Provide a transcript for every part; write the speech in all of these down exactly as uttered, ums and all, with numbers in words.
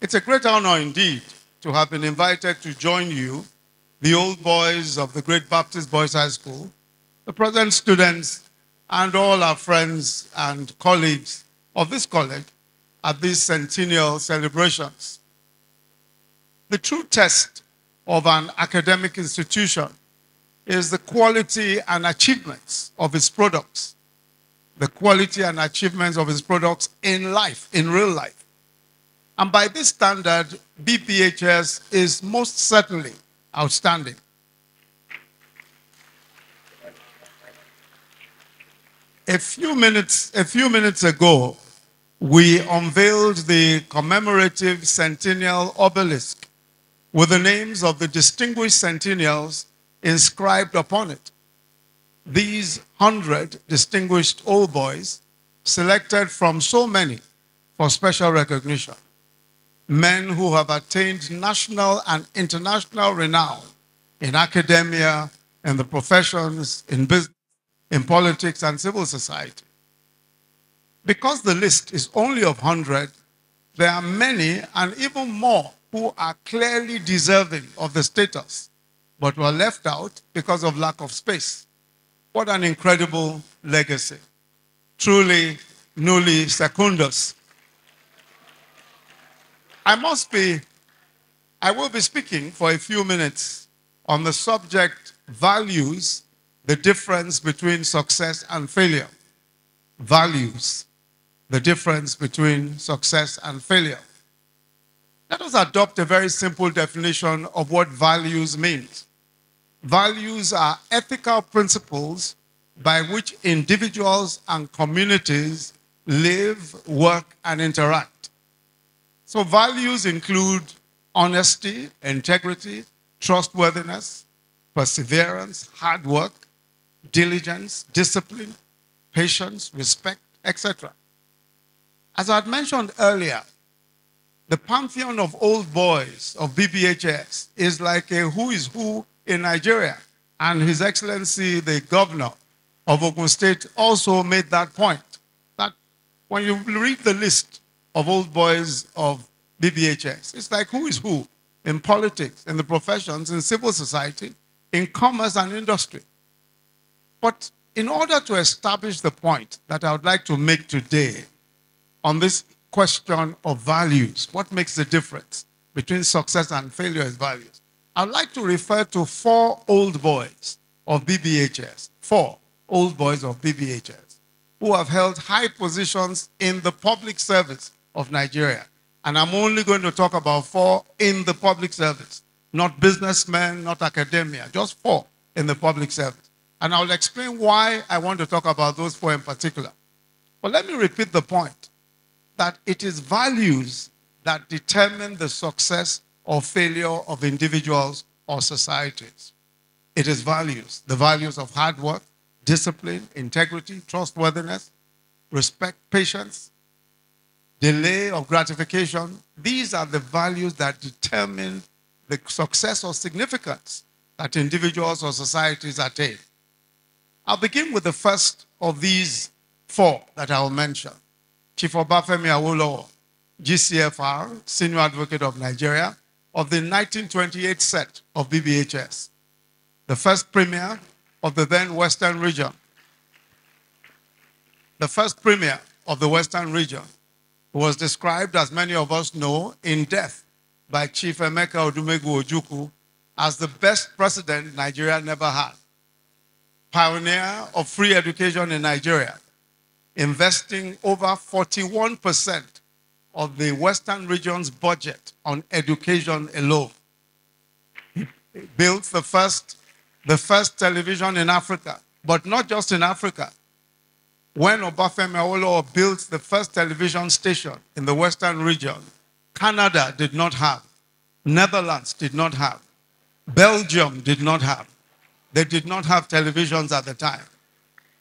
It's a great honor indeed to have been invited to join you, the old boys of the great Baptist Boys' High School, the present students, and all our friends and colleagues of this college at these centennial celebrations. The true test of an academic institution is the quality and achievements of its products, the quality and achievements of its products in life, in real life. And by this standard, B B H S is most certainly outstanding. A few minutes, a few minutes ago, we unveiled the commemorative centennial obelisk with the names of the distinguished centennials inscribed upon it. These hundred distinguished old boys, selected from so many for special recognition, men who have attained national and international renown in academia, in the professions, in business, in politics and civil society. Because the list is only of one hundred, there are many and even more who are clearly deserving of the status, but were left out because of lack of space. What an incredible legacy. Truly, nulli secundus. I must be, I will be speaking for a few minutes on the subject values, the difference between success and failure. Values, the difference between success and failure. Let us adopt a very simple definition of what values means. Values are ethical principles by which individuals and communities live, work, and interact. So values include honesty, integrity, trustworthiness, perseverance, hard work, diligence, discipline, patience, respect, et cetera. As I had mentioned earlier, the pantheon of old boys of B B H S is like a who is who in Nigeria, and His Excellency the Governor of Ogun State also made that point, that when you read the list of old boys of B B H S, it's like who is who in politics, in the professions, in civil society, in commerce and industry. But in order to establish the point that I would like to make today on this question of values, what makes the difference between success and failure is values, I'd like to refer to four old boys of B B H S, four old boys of B B H S, who have held high positions in the public service of Nigeria. And I'm only going to talk about four in the public service, not businessmen, not academia, just four in the public service. And I'll explain why I want to talk about those four in particular. But let me repeat the point, that it is values that determine the success or failure of individuals or societies. It is values, the values of hard work, discipline, integrity, trustworthiness, respect, patience, delay of gratification. These are the values that determine the success or significance that individuals or societies attain. I'll begin with the first of these four that I'll mention. Chief Obafemi Awolowo, G C F R, Senior Advocate of Nigeria, of the nineteen twenty-eight set of B B H S, the first premier of the then Western region, the first premier of the Western region, who was described, as many of us know, in depth by Chief Emeka Odumegu Ojuku as the best president Nigeria never had, pioneer of free education in Nigeria, investing over forty-one percent of the Western region's budget on education alone. He built the first, the first television in Africa, but not just in Africa. When Obafemi Awolowo built the first television station in the Western region, Canada did not have, Netherlands did not have, Belgium did not have. They did not have televisions at the time.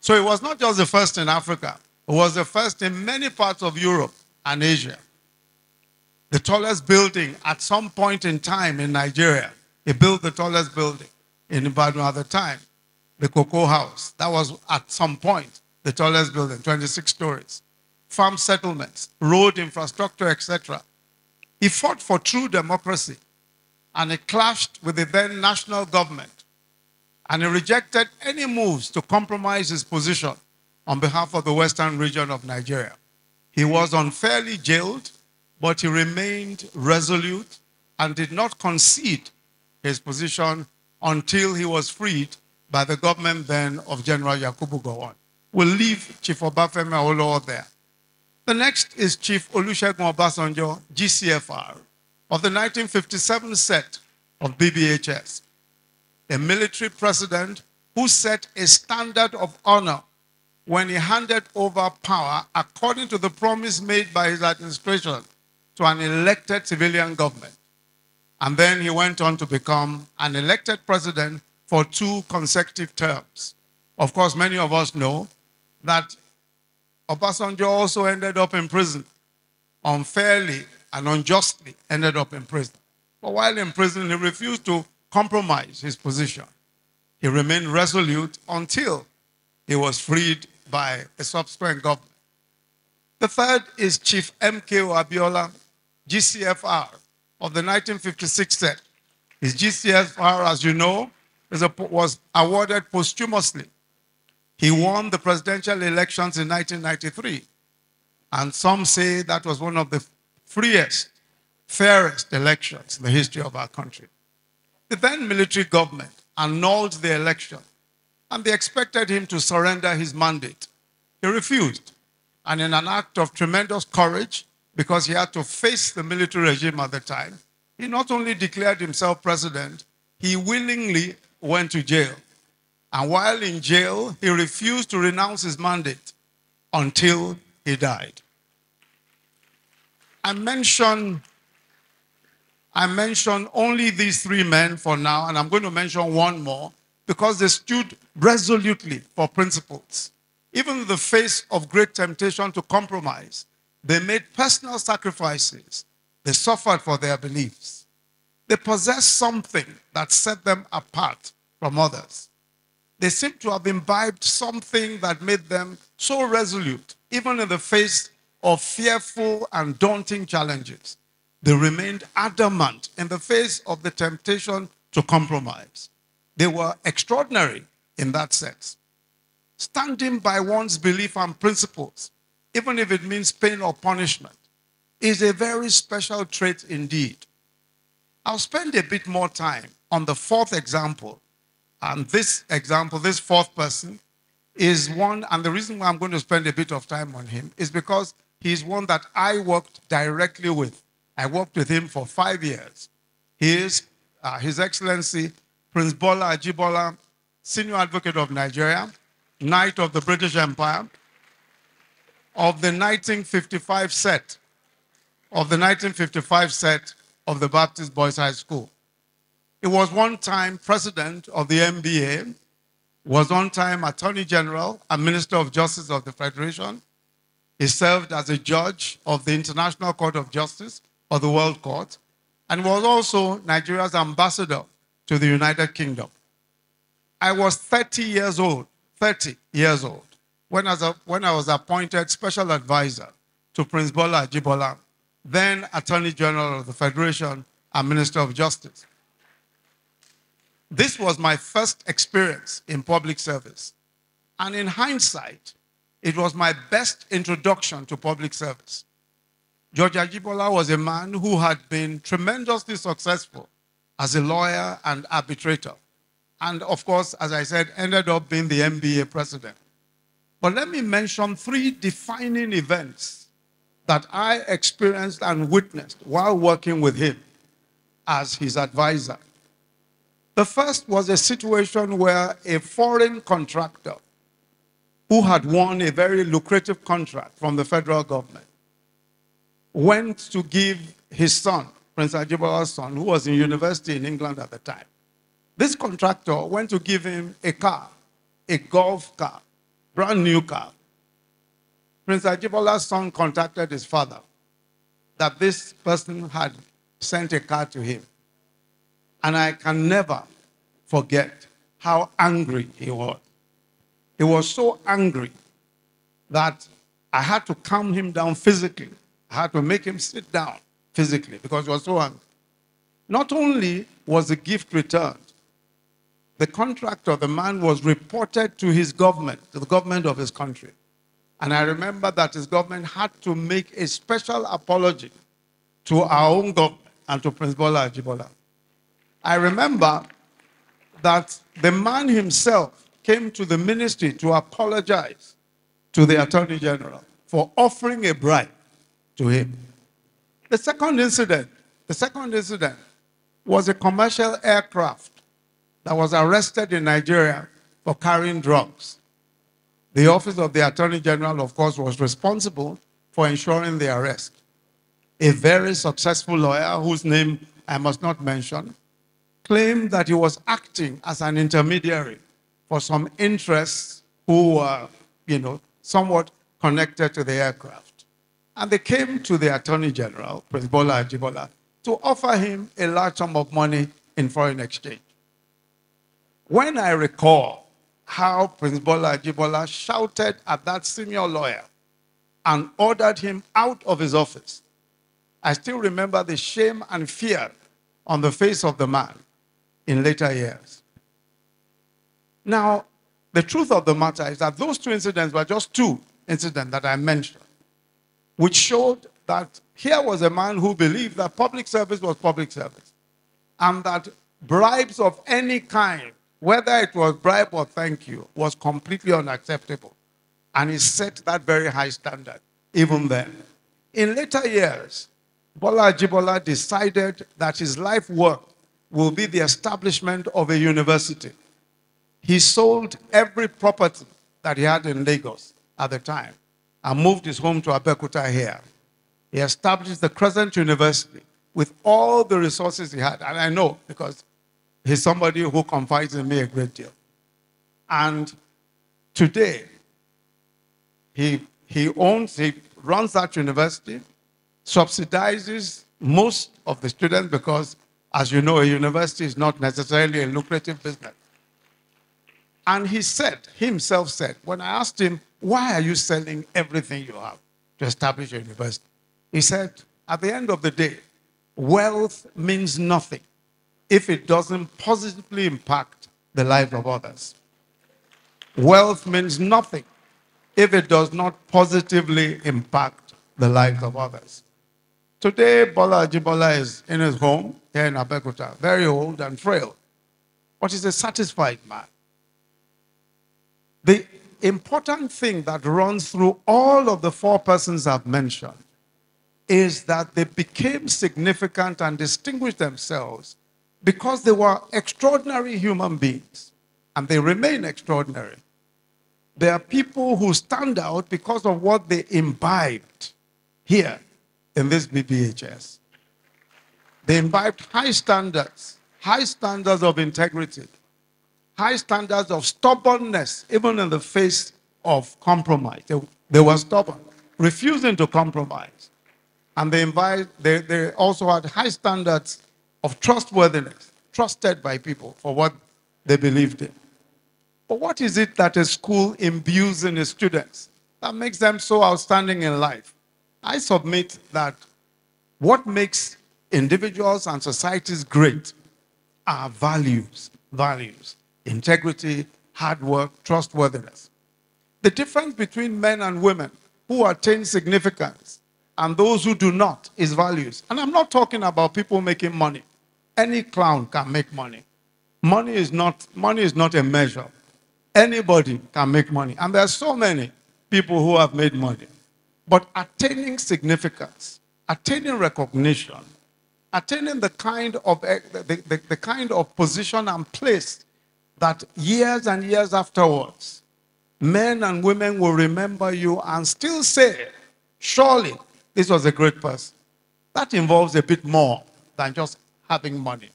So it was not just the first in Africa. It was the first in many parts of Europe and Asia. The tallest building at some point in time in Nigeria, he built the tallest building in Ibadan at the time, the Cocoa House. That was at some point the tallest building, twenty-six stories. Farm settlements, road infrastructure, et cetera. He fought for true democracy, and he clashed with the then national government, and he rejected any moves to compromise his position on behalf of the western region of Nigeria. He was unfairly jailed, but he remained resolute and did not concede his position until he was freed by the government then of General Yakubu Gowon. We'll leave Chief Obafemi Awolowo there. The next is Chief Olusegun Obasanjo, G C F R, of the nineteen fifty-seven set of B B H S, a military president who set a standard of honor when he handed over power according to the promise made by his administration to an elected civilian government. And then he went on to become an elected president for two consecutive terms. Of course, many of us know that Obasanjo also ended up in prison, unfairly and unjustly ended up in prison. But while in prison, he refused to compromise his position. He remained resolute until he was freed by a subsequent government. The third is Chief M K Abiola, G C F R, of the nineteen fifty-six set. His G C F R, as you know, is a, was awarded posthumously. He won the presidential elections in nineteen ninety-three, and some say that was one of the freest, fairest elections in the history of our country. The then military government annulled the election, and they expected him to surrender his mandate. He refused, and in an act of tremendous courage, because he had to face the military regime at the time, he not only declared himself president, he willingly went to jail. And while in jail, he refused to renounce his mandate until he died. I mention, I mention only these three men for now, and I'm going to mention one more, because they stood resolutely for principles. Even in the face of great temptation to compromise, they made personal sacrifices. They suffered for their beliefs. They possessed something that set them apart from others. They seem to have imbibed something that made them so resolute, even in the face of fearful and daunting challenges. They remained adamant in the face of the temptation to compromise. They were extraordinary in that sense. Standing by one's belief and principles, even if it means pain or punishment, is a very special trait indeed. I'll spend a bit more time on the fourth example. And this example, this fourth person, is one, and the reason why I'm going to spend a bit of time on him is because he's one that I worked directly with. I worked with him for five years. He is uh, His Excellency Prince Bola Ajibola, Senior Advocate of Nigeria, Knight of the British Empire, of the nineteen fifty-five set, of the nineteen fifty-five set of the Baptist Boys' High School. He was one time president of the N B A, was one time attorney general and minister of justice of the Federation. He served as a judge of the International Court of Justice of the World Court, and was also Nigeria's ambassador to the United Kingdom. I was thirty years old, thirty years old, when I was, when I was appointed special advisor to Prince Bola Ajibola, then attorney general of the Federation and minister of justice. This was my first experience in public service. And in hindsight, it was my best introduction to public service. George Ajibola was a man who had been tremendously successful as a lawyer and arbitrator. And of course, as I said, ended up being the N B A president. But let me mention three defining events that I experienced and witnessed while working with him as his advisor. The first was a situation where a foreign contractor who had won a very lucrative contract from the federal government went to give his son, Prince Ajibola's son, who was in university in England at the time. This contractor went to give him a car, a golf car, brand new car. Prince Ajibola's son contacted his father that this person had sent a car to him. And I can never forget how angry he was. He was so angry that I had to calm him down physically. I had to make him sit down physically because he was so hungry. Not only was the gift returned, the contract of the man was reported to his government, to the government of his country. And I remember that his government had to make a special apology to our own government and to Prince Bola Ajibola. I remember that the man himself came to the ministry to apologize to the Attorney General for offering a bribe to him. The second incident, the second incident was a commercial aircraft that was arrested in Nigeria for carrying drugs. The office of the Attorney General, of course, was responsible for ensuring the arrest. A very successful lawyer, whose name I must not mention, claimed that he was acting as an intermediary for some interests who were, you know, somewhat connected to the aircraft. And they came to the Attorney General, Prince Bola Ajibola, to offer him a large sum of money in foreign exchange. When I recall how Prince Bola Ajibola shouted at that senior lawyer and ordered him out of his office, I still remember the shame and fear on the face of the man in later years. Now, the truth of the matter is that those two incidents were just two incidents that I mentioned, which showed that here was a man who believed that public service was public service and that bribes of any kind, whether it was bribe or thank you, was completely unacceptable. And he set that very high standard even then. In later years, Bola Ajibola decided that his life work will be the establishment of a university. He sold every property that he had in Lagos at the time and moved his home to Abeokuta here. He established the Crescent University with all the resources he had. And I know because he's somebody who confides in me a great deal. And today, he, he owns, he runs that university, subsidizes most of the students because, as you know, a university is not necessarily a lucrative business. And he said, he himself said, when I asked him, why are you selling everything you have to establish a university? He said, at the end of the day, wealth means nothing if it doesn't positively impact the lives of others. Wealth means nothing if it does not positively impact the lives of others. Today, Bola Ajibola is in his home here in Abeokuta, very old and frail, but he's a satisfied man. The important thing that runs through all of the four persons I've mentioned is that they became significant and distinguished themselves because they were extraordinary human beings, and they remain extraordinary. They are people who stand out because of what they imbibed here in this B B H S. They imbibed high standards, high standards of integrity, high standards of stubbornness, even in the face of compromise. They, they were stubborn, refusing to compromise. And they, imbibed, they, they also had high standards of trustworthiness, trusted by people for what they believed in. But what is it that a school imbues in its students that makes them so outstanding in life? I submit that what makes individuals and societies great are values, values, integrity, hard work, trustworthiness. The difference between men and women who attain significance and those who do not is values. And I'm not talking about people making money. Any clown can make money. Money is not, money is not a measure. Anybody can make money. And there are so many people who have made money. But attaining significance, attaining recognition, attaining the kind of, the, the, the kind of position and place that years and years afterwards, men and women will remember you and still say, surely this was a great person. That involves a bit more than just having money.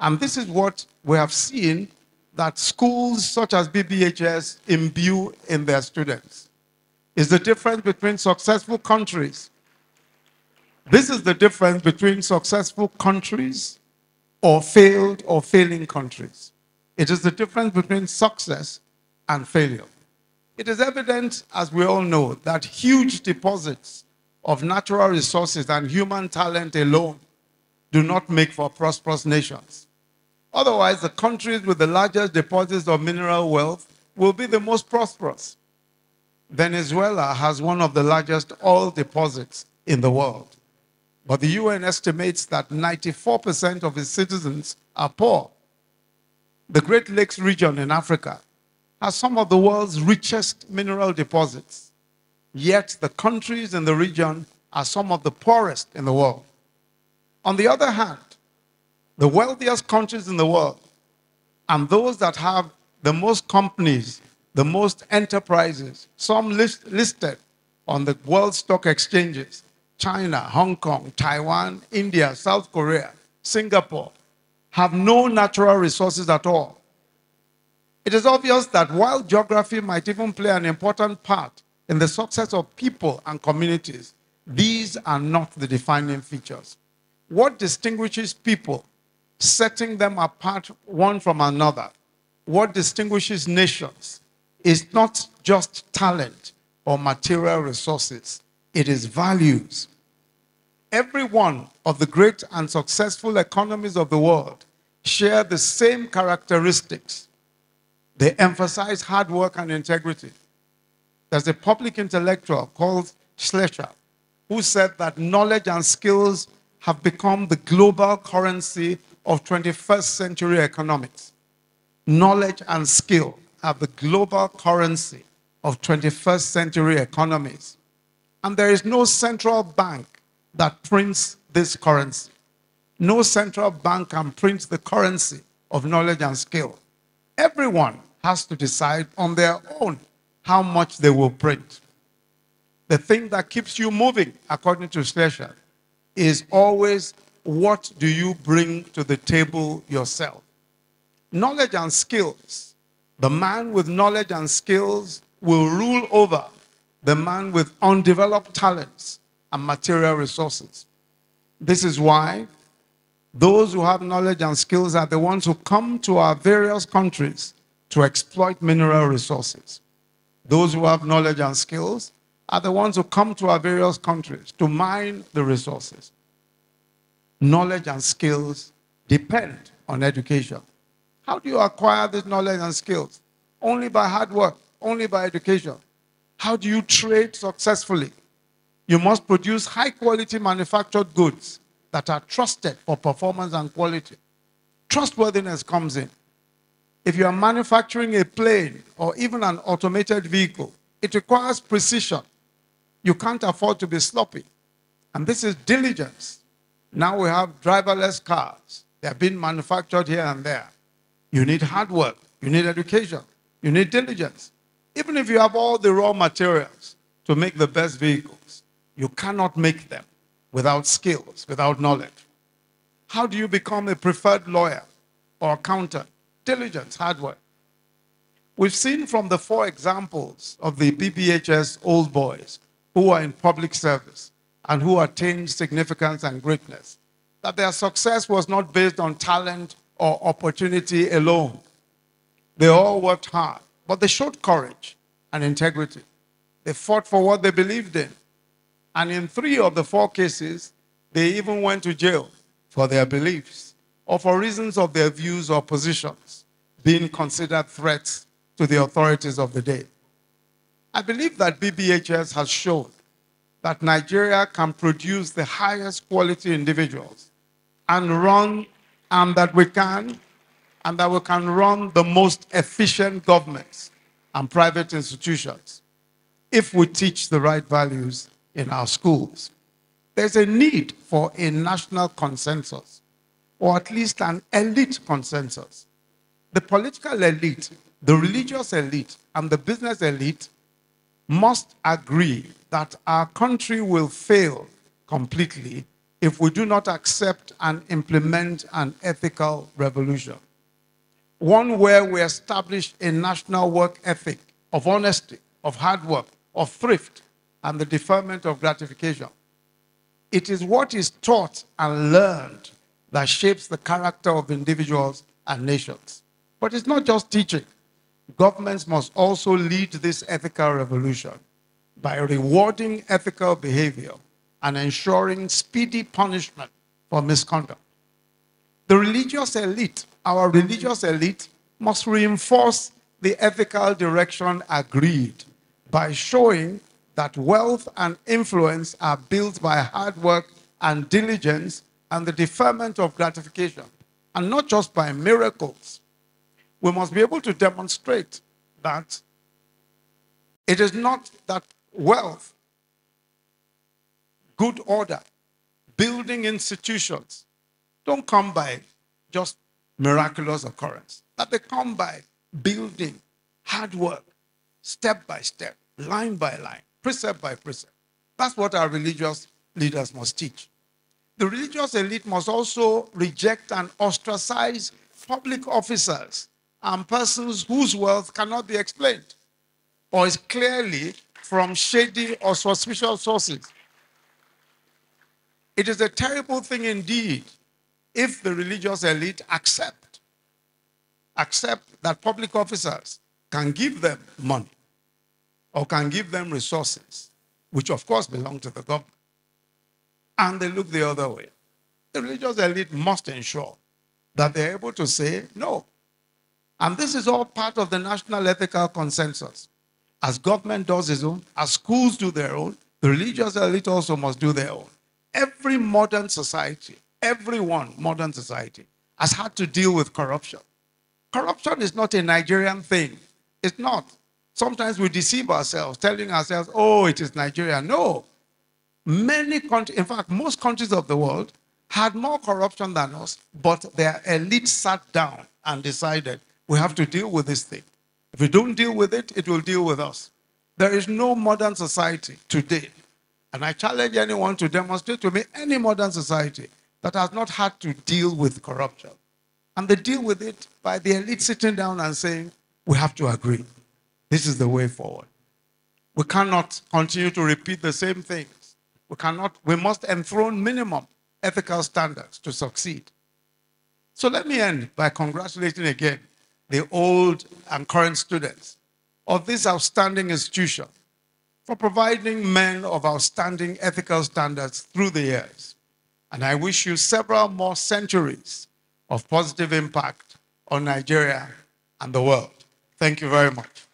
And this is what we have seen that schools such as B B H S imbue in their students. Is the difference between successful countries. This is the difference between successful countries or failed or failing countries. It is the difference between success and failure. It is evident, as we all know, that huge deposits of natural resources and human talent alone do not make for prosperous nations. Otherwise, the countries with the largest deposits of mineral wealth will be the most prosperous. Venezuela has one of the largest oil deposits in the world, but the U N estimates that ninety-four percent of its citizens are poor. The Great Lakes region in Africa has some of the world's richest mineral deposits, yet the countries in the region are some of the poorest in the world. On the other hand, the wealthiest countries in the world and those that have the most companies, the most enterprises, some list, listed on the world stock exchanges, China, Hong Kong, Taiwan, India, South Korea, Singapore, have no natural resources at all. It is obvious that while geography might even play an important part in the success of people and communities, these are not the defining features. What distinguishes people, setting them apart one from another, what distinguishes nations is not just talent or material resources, it is values. Every one of the great and successful economies of the world share the same characteristics. They emphasize hard work and integrity. There's a public intellectual called Schlescher who said that knowledge and skills have become the global currency of twenty-first century economics. Knowledge and skill are the global currency of twenty-first century economies. And there is no central bank that prints this currency. No central bank can print the currency of knowledge and skill. Everyone has to decide on their own how much they will print. The thing that keeps you moving, according to Schlescher, is always what do you bring to the table yourself. Knowledge and skills. The man with knowledge and skills will rule over the man with undeveloped talents and material resources. This is why those who have knowledge and skills are the ones who come to our various countries to exploit mineral resources. Those who have knowledge and skills are the ones who come to our various countries to mine the resources. Knowledge and skills depend on education. How do you acquire this knowledge and skills? Only by hard work, only by education. How do you trade successfully? You must produce high-quality manufactured goods that are trusted for performance and quality. Trustworthiness comes in. If you are manufacturing a plane or even an automated vehicle, it requires precision. You can't afford to be sloppy. And this is diligence. Now we have driverless cars. They have been manufactured here and there. You need hard work. You need education. You need diligence. Even if you have all the raw materials to make the best vehicles, you cannot make them without skills, without knowledge. How do you become a preferred lawyer or accountant? Diligence, hard work. We've seen from the four examples of the B B H S old boys who are in public service and who attained significance and greatness that their success was not based on talent or opportunity alone. They all worked hard, but they showed courage and integrity. They fought for what they believed in. And in three of the four cases, they even went to jail for their beliefs or for reasons of their views or positions being considered threats to the authorities of the day. I believe that B B H S has shown that Nigeria can produce the highest quality individuals and run, and that we can, and that we can run the most efficient governments and private institutions if we teach the right values in our schools. There's a need for a national consensus, or at least an elite consensus. The political elite, the religious elite, and the business elite must agree that our country will fail completely if we do not accept and implement an ethical revolution. One where we establish a national work ethic of honesty, of hard work, of thrift, and the deferment of gratification. It is what is taught and learned that shapes the character of individuals and nations. But it's not just teaching. Governments must also lead this ethical revolution by rewarding ethical behavior and ensuring speedy punishment for misconduct. The religious elite, our religious elite, must reinforce the ethical direction agreed by showing that wealth and influence are built by hard work and diligence and the deferment of gratification, and not just by miracles. We must be able to demonstrate that it is not that wealth, good order, building institutions don't come by just miraculous occurrence, that they come by building, hard work, step by step, line by line, precept by precept. That's what our religious leaders must teach. The religious elite must also reject and ostracize public officers and persons whose wealth cannot be explained or is clearly from shady or suspicious sources. It is a terrible thing indeed if the religious elite accept, accept that public officers can give them money or can give them resources, which of course belong to the government, and they look the other way. The religious elite must ensure that they're able to say no. And this is all part of the national ethical consensus. As government does its own, as schools do their own, the religious elite also must do their own. Every modern society, everyone modern society, has had to deal with corruption. Corruption is not a Nigerian thing. It's not. Sometimes we deceive ourselves, telling ourselves, oh, it is Nigeria. No. Many countries, in fact, most countries of the world had more corruption than us, but their elite sat down and decided, we have to deal with this thing. If we don't deal with it, it will deal with us. There is no modern society today, and I challenge anyone to demonstrate to me any modern society that has not had to deal with corruption. And they deal with it by the elite sitting down and saying, we have to agree. This is the way forward. We cannot continue to repeat the same things. We cannot, we must enthrone minimum ethical standards to succeed. So let me end by congratulating again the old and current students of this outstanding institution for providing men of outstanding ethical standards through the years. And I wish you several more centuries of positive impact on Nigeria and the world. Thank you very much.